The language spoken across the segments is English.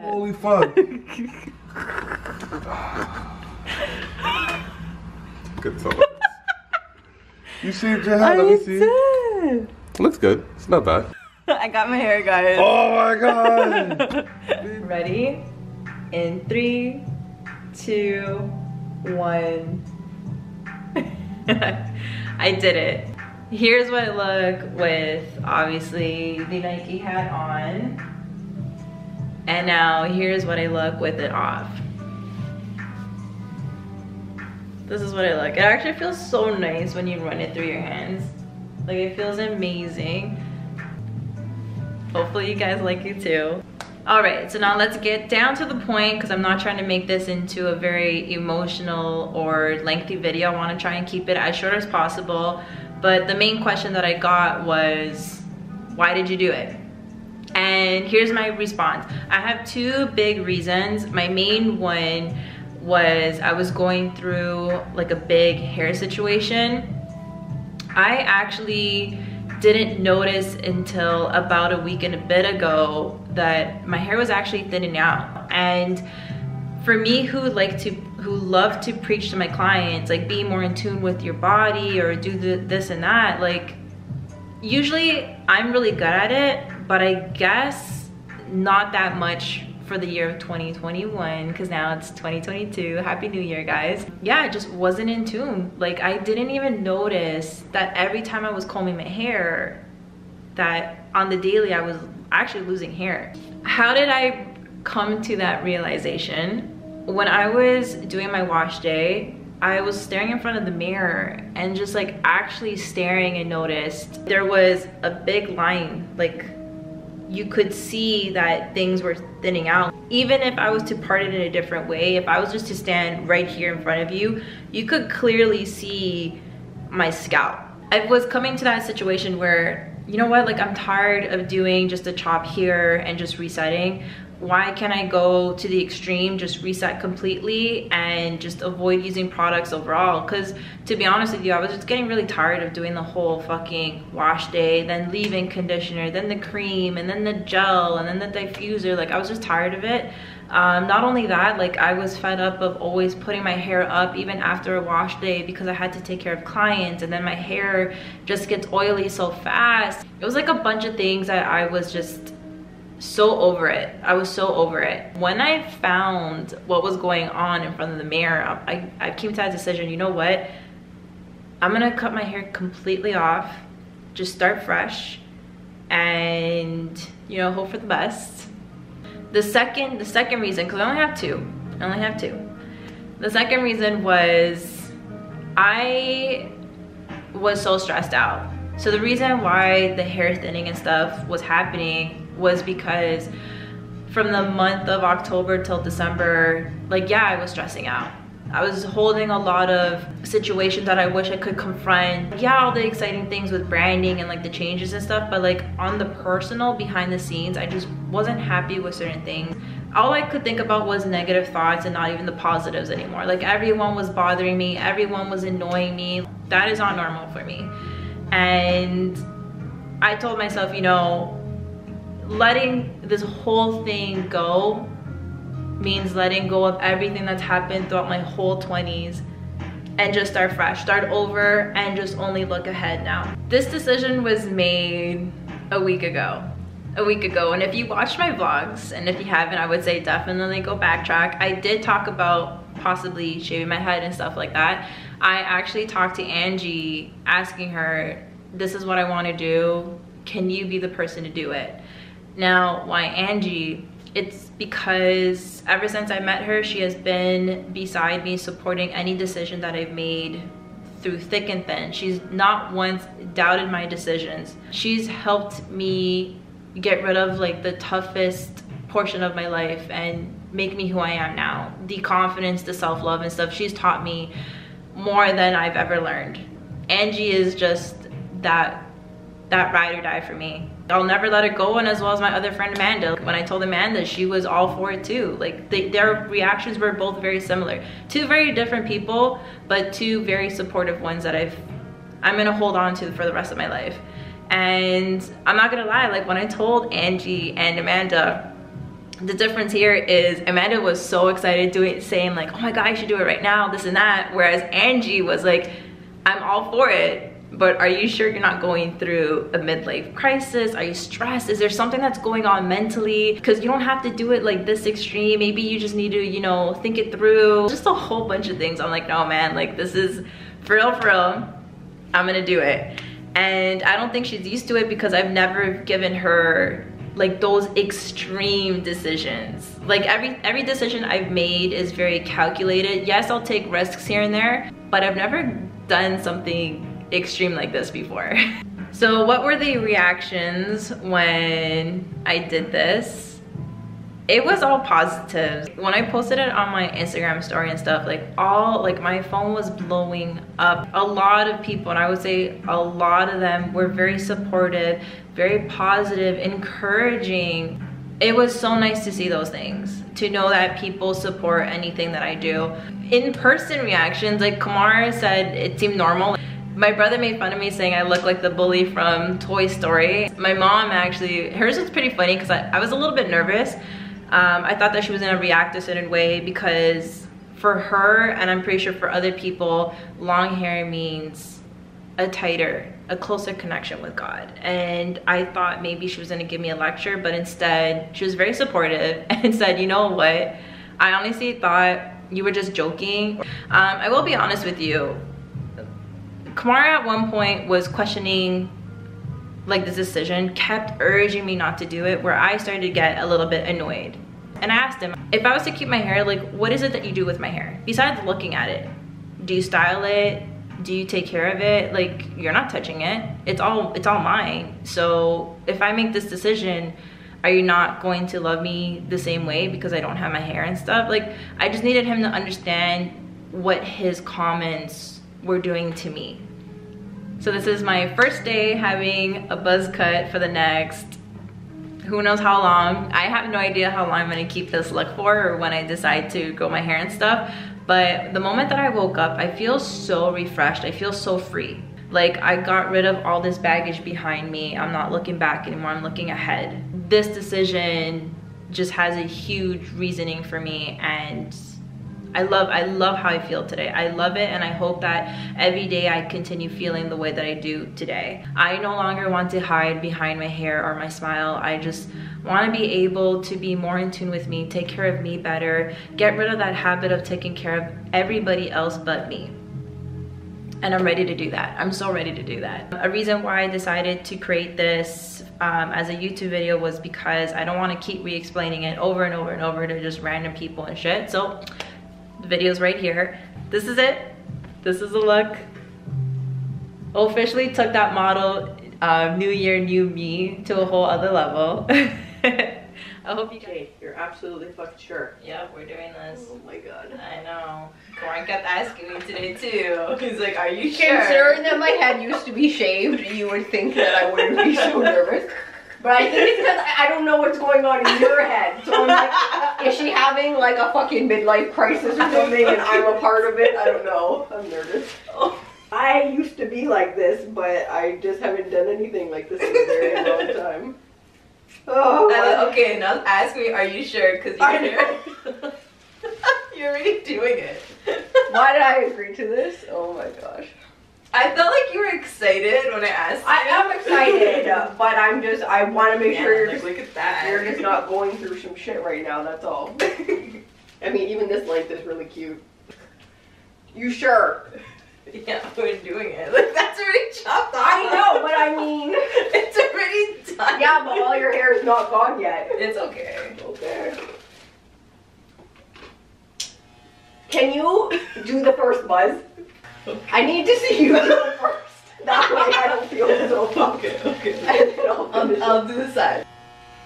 Holy fuck. Good song. You shaved your head, let me see. It looks good. It's not bad. I got my hair, guys. Oh my god. Ready? In 3, 2, 1. I did it. Here's what I look with, obviously, the Nike hat on. And now here's what I look with it off. This is what I look. It actually feels so nice when you run it through your hands. Like, it feels amazing. Hopefully you guys like it too. All right, so now let's get down to the point, because I'm not trying to make this into a very emotional or lengthy video. I want to try and keep it as short as possible. But the main question that I got was, why did you do it? And here's my response. I have two big reasons. My main one was I was going through like a big hair situation. I actually didn't notice until about a week and a bit ago that my hair was actually thinning out. And for me, who love to preach to my clients, like, be more in tune with your body or do this and that, like, usually I'm really good at it, but I guess not that much for the year of 2021, because now it's 2022. Happy New Year, guys. Yeah, I just wasn't in tune. Like, I didn't even notice that every time I was combing my hair, that on the daily I was actually losing hair. How did I come to that realization? When I was doing my wash day, I was staring in front of the mirror and just like actually staring, and noticed there was a big line. Like, you could see that things were thinning out. Even if I was to part it in a different way, if I was just to stand right here in front of you, you could clearly see my scalp. I was coming to that situation where, you know what, like, I'm tired of doing just a chop here and just resetting. Why can't I go to the extreme, just reset completely and just avoid using products overall? Because to be honest with you, I was just getting really tired of doing the whole fucking wash day, then leave-in conditioner, then the cream, and then the gel, and then the diffuser. Like, I was just tired of it. Not only that, like, I was fed up of always putting my hair up even after a wash day, because I had to take care of clients, and then my hair just gets oily so fast. It was like a bunch of things that I was just so over it. I was so over it. When I found what was going on in front of the mirror, I came to that decision, you know what? I'm gonna cut my hair completely off, just start fresh, and, you know, hope for the best. The second reason, because I only have two. The second reason was I was so stressed out. So the reason why the hair thinning and stuff was happening was because from the month of October till December, like, yeah, I was stressing out. I was holding a lot of situations that I wish I could confront. Yeah, all the exciting things with branding and like the changes and stuff, but like on the personal behind the scenes, I just wasn't happy with certain things. All I could think about was negative thoughts and not even the positives anymore. Like, everyone was bothering me, everyone was annoying me. That is not normal for me. And I told myself, you know, letting this whole thing go means letting go of everything that's happened throughout my whole 20s and just start fresh, start over, and just only look ahead now. This decision was made a week ago, and if you watched my vlogs, and if you haven't, I would say definitely go backtrack. I did talk about possibly shaving my head and stuff like that. I actually talked to Angie, asking her, this is what I want to do, can you be the person to do it? Now, why Angie? It's because ever since I met her, she has been beside me, supporting any decision that I've made through thick and thin. She's not once doubted my decisions. She's helped me get rid of like the toughest portion of my life and make me who I am now. The confidence, the self-love and stuff, she's taught me more than I've ever learned. Angie is just that ride or die for me. I'll never let it go, and as well as my other friend Amanda. When I told Amanda, she was all for it too. Like, their reactions were both very similar. Two very different people, but two very supportive ones that I'm gonna hold on to for the rest of my life. And I'm not gonna lie, like, when I told Angie and Amanda The difference here is Amanda was so excited doing it, saying like, oh my god, I should do it right now, this and that, whereas Angie was like, I'm all for it, but are you sure you're not going through a midlife crisis? Are you stressed? Is there something that's going on mentally? Because you don't have to do it like this extreme. Maybe you just need to, you know, think it through. Just a whole bunch of things. I'm like, no man, like this is for real, I'm gonna do it. And I don't think she's used to it because I've never given her like those extreme decisions. Like every decision I've made is very calculated. Yes, I'll take risks here and there, but I've never done something extreme like this before. So what were the reactions when I did this? It was all positives. When I posted it on my Instagram story and stuff, like all, like my phone was blowing up. A lot of people, and I would say a lot of them, were very supportive, very positive, encouraging. It was so nice to see those things, to know that people support anything that I do. In-person reactions, like Kamara said, it seemed normal. My brother made fun of me saying I look like the bully from Toy Story. My mom actually, hers was pretty funny because I was a little bit nervous. I thought that she was gonna react a certain way because for her, and I'm pretty sure for other people, long hair means a tighter, a closer connection with God. And I thought maybe she was gonna give me a lecture, but instead she was very supportive and said, you know what, I honestly thought you were just joking. I will be honest with you, Kamara at one point was questioning like this decision, kept urging me not to do it, where I started to get a little bit annoyed. And I asked him, if I was to keep my hair, like what is it that you do with my hair? Besides looking at it, do you style it? Do you take care of it? Like, you're not touching it. It's all mine. So if I make this decision, are you not going to love me the same way because I don't have my hair and stuff? Like, I just needed him to understand what his comments were doing to me. So this is my first day having a buzz cut for the next who knows how long. I have no idea how long I'm gonna keep this look for or when I decide to grow my hair and stuff. But the moment that I woke up, I feel so refreshed. I feel so free. Like, I got rid of all this baggage behind me. I'm not looking back anymore, I'm looking ahead. This decision just has a huge reasoning for me, and I love how I feel today. I love it, and I hope that every day I continue feeling the way that I do today. I no longer want to hide behind my hair or my smile. I just want to be able to be more in tune with me, take care of me better, get rid of that habit of taking care of everybody else but me. And I'm ready to do that. I'm so ready to do that. A reason why I decided to create this as a YouTube video was because I don't want to keep re-explaining it over and over and over to just random people and shit. So the video's right here. This is it. This is the look. Officially took that model, new year, new me, to a whole other level. I hope you guys. Okay, you're absolutely fucking sure. Yep, we're doing this. Oh my god. I know. Warren kept asking me today too. He's like, are you sure? Considering that my head used to be shaved, you would think that I wouldn't be so nervous. But I think it's because I don't know what's going on in your head. So I'm like, is she having like a fucking midlife crisis or something and I'm a part of it? I don't know. I'm nervous. Oh. I used to be like this, but I just haven't done anything like this in a very long time. Oh, okay, now ask me, are you sure? Because you're already doing it. Why did I agree to this? Oh my gosh. I felt like you were excited when I asked you. I am excited, but I'm just, I want to make sure you're, like, just, look at that. You're just not going through some shit right now, that's all. I mean, even this length is really cute. You sure? Yeah, we're doing it. Like, that's already chopped off. I know, but I mean, it's already done. Yeah, but all your hair is not gone yet. It's okay. Okay. Can you do the first buzz? Okay. I need to see you do it first. That way I don't feel so bad. Okay. And then I'll do the side.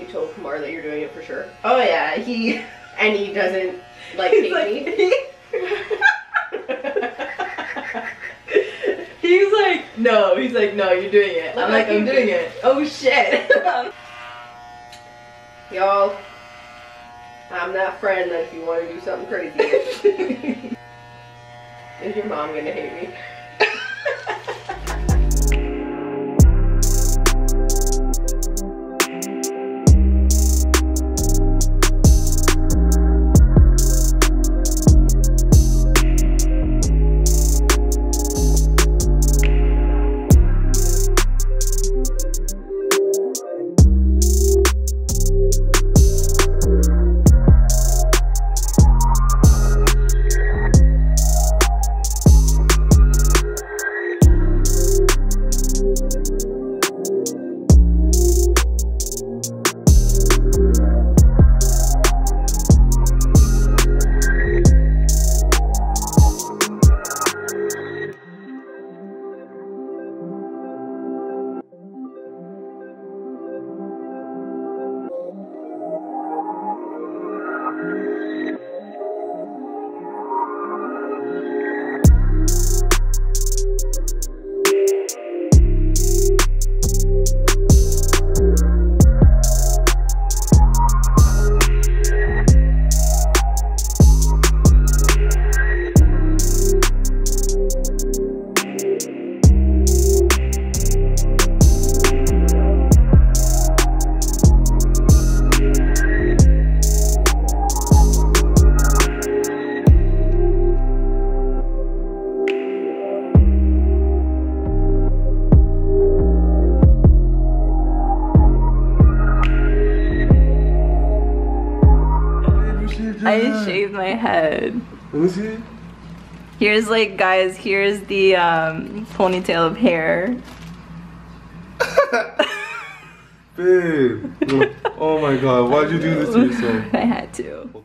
You told Kamara that you're doing it for sure. Oh yeah, he doesn't like hate me. He's like, no, you're doing it. I'm like, I'm doing it. Oh shit. Y'all, I'm that friend that if you want to do something crazy. Is your mom gonna hate me? I shaved my head. Let me see. Here's like, guys, here's the ponytail of hair. Babe. Oh my god, why'd you do this to yourself? I had to.